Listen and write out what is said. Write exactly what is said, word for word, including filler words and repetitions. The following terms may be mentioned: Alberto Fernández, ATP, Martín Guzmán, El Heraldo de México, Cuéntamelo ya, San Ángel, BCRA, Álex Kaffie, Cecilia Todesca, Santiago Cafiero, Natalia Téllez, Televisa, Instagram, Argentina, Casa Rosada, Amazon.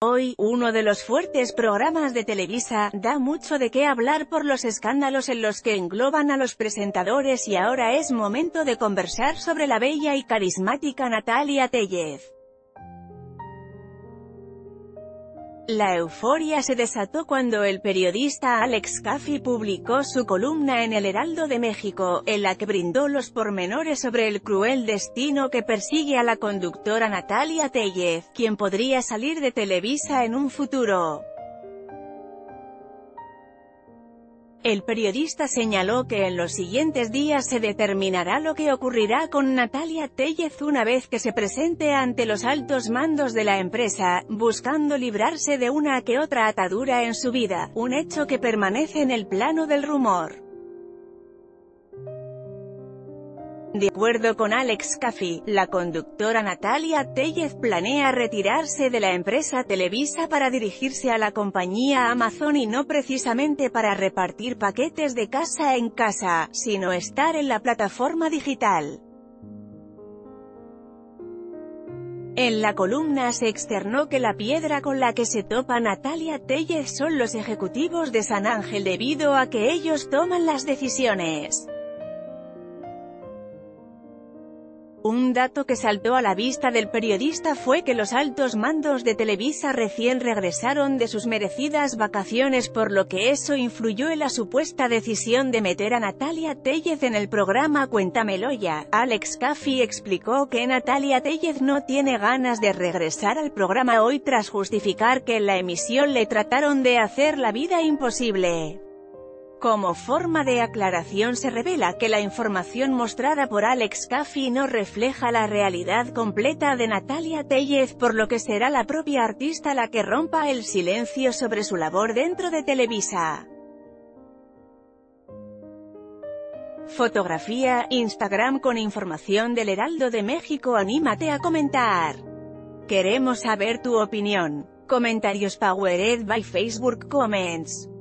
Hoy, uno de los fuertes programas de Televisa da mucho de qué hablar por los escándalos en los que engloban a los presentadores, y ahora es momento de conversar sobre la bella y carismática Natalia Téllez. La euforia se desató cuando el periodista Álex Kaffie publicó su columna en El Heraldo de México, en la que brindó los pormenores sobre el cruel destino que persigue a la conductora Natalia Téllez, quien podría salir de Televisa en un futuro. El periodista señaló que en los siguientes días se determinará lo que ocurrirá con Natalia Téllez una vez que se presente ante los altos mandos de la empresa, buscando librarse de una que otra atadura en su vida, un hecho que permanece en el plano del rumor. De acuerdo con Álex Kaffie, la conductora Natalia Téllez planea retirarse de la empresa Televisa para dirigirse a la compañía Amazon, y no precisamente para repartir paquetes de casa en casa, sino estar en la plataforma digital. En la columna se externó que la piedra con la que se topa Natalia Téllez son los ejecutivos de San Ángel, debido a que ellos toman las decisiones. Un dato que saltó a la vista del periodista fue que los altos mandos de Televisa recién regresaron de sus merecidas vacaciones, por lo que eso influyó en la supuesta decisión de meter a Natalia Téllez en el programa Cuéntamelo Ya. Álex Kaffie explicó que Natalia Téllez no tiene ganas de regresar al programa hoy, tras justificar que en la emisión le trataron de hacer la vida imposible. Como forma de aclaración, se revela que la información mostrada por Álex Kaffie no refleja la realidad completa de Natalia Téllez, por lo que será la propia artista la que rompa el silencio sobre su labor dentro de Televisa. Fotografía, Instagram con información del Heraldo de México. Anímate a comentar. Queremos saber tu opinión. Comentarios powered by Facebook Comments.